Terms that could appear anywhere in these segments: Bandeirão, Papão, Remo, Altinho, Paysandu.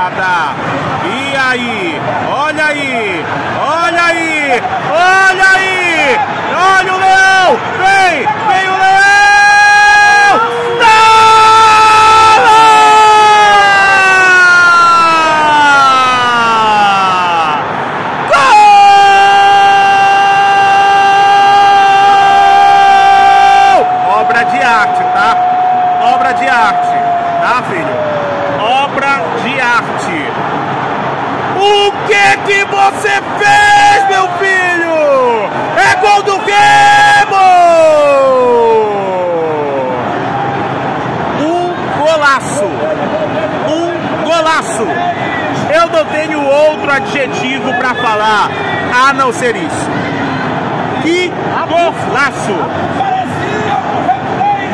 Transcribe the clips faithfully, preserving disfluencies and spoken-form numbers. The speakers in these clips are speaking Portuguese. E aí, olha aí, olha aí, olha aí, olha o Leão, vem, vem o Leão, gol! Gol! Obra de arte, tá? Obra de arte, tá, filho? Obra de arte. O que que você fez, meu filho? É gol do Remo! Um golaço. Um golaço. Eu não tenho outro adjetivo para falar a não ser isso. Que golaço!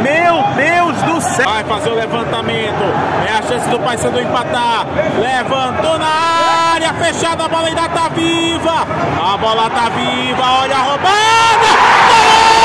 Meu Deus do céu! Vai fazer o levantamento. É a chance do Paysandu empatar. Levantou na área. Fechada. A bola ainda tá viva. A bola tá viva. Olha a roubada. Gol!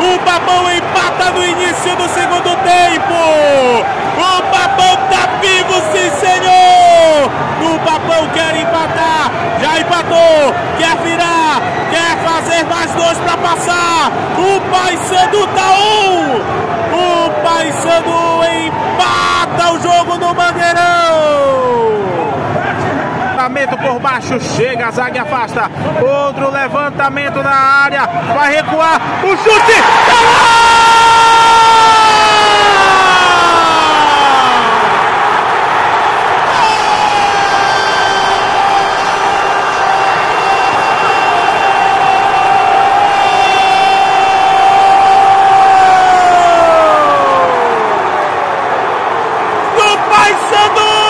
O Papão empata no início do segundo tempo. O Papão tá vivo, sim senhor. O Papão quer empatar. Já empatou. Quer virar. Quer fazer mais dois pra passar. O Paysandu tá um. O Paysandu empata o jogo no Bandeirão. Levantamento por baixo, chega, a zaga afasta. Outro levantamento na área, vai recuar, o chute! Do Paysandu!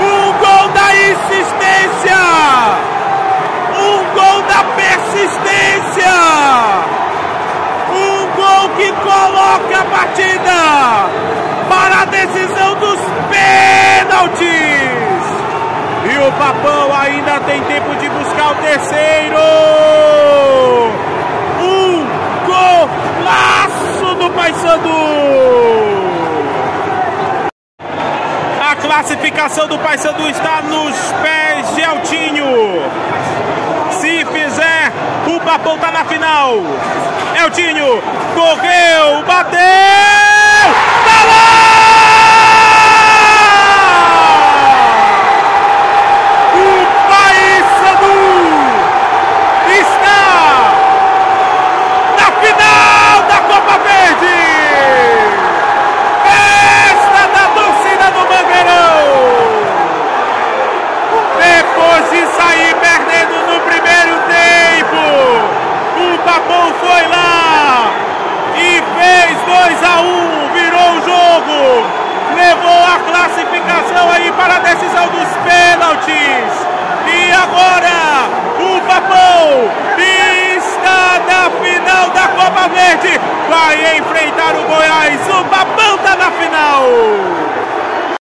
Um gol da persistência, um gol que coloca a partida para a decisão dos pênaltis, e o Papão ainda tem tempo de buscar o terceiro. Um golaço do Paysandu. A classificação do Paysandu está nos pés de Altinho. Se fizer, o Papão tá na final. Altinho correu, bateu!